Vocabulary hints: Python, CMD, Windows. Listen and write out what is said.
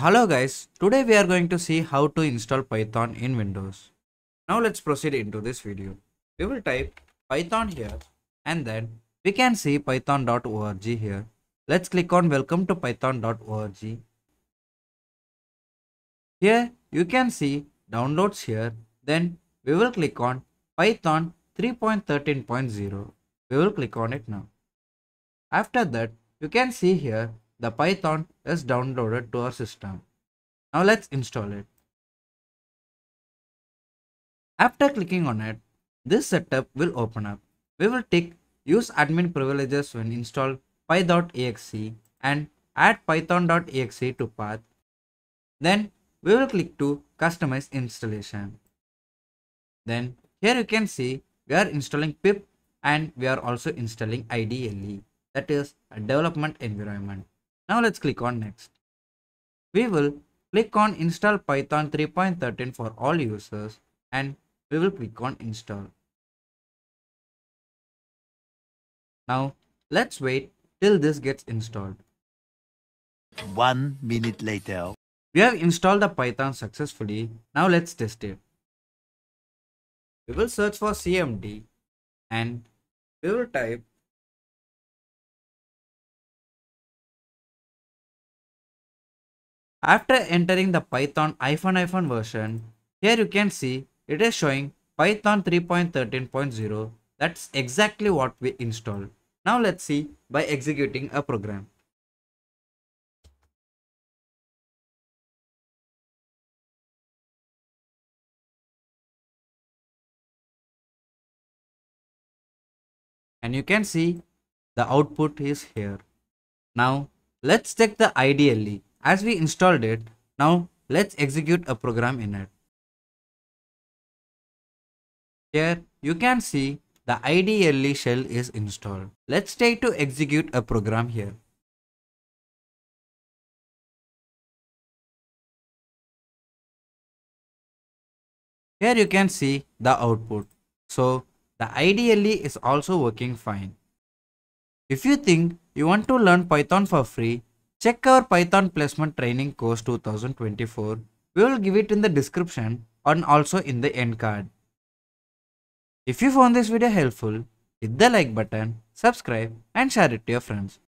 Hello guys, today we are going to see how to install Python in Windows. Now let's proceed into this video. We will type Python here and then we can see python.org here. Let's click on welcome to python.org. Here you can see downloads here. Then we will click on Python 3.13.0. We will click on it now. After that, you can see here the Python is downloaded to our system. Now let's install it. After clicking on it, this setup will open up. We will tick use admin privileges when install py.exe and add python.exe to path. Then we will click to customize installation. Then here you can see we are installing pip and we are also installing IDLE, that is a development environment. Now let's click on next. We will click on install Python 3.13 for all users and we will click on install. Now let's wait till this gets installed. 1 minute later. We have installed the Python successfully. Now let's test it. We will search for CMD and we will type . After entering the Python -- version, here you can see it is showing Python 3.13.0. That's exactly what we installed. Now let's see by executing a program. And you can see the output is here. Now let's check the IDLE. As we installed it, now let's execute a program in it. Here you can see the IDLE shell is installed. Let's try to execute a program here. Here you can see the output. So the IDLE is also working fine. If you think you want to learn Python for free, check our Python placement training course 2024. We will give it in the description and also in the end card. If you found this video helpful, hit the like button, subscribe and share it to your friends.